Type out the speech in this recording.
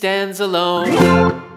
Stands alone.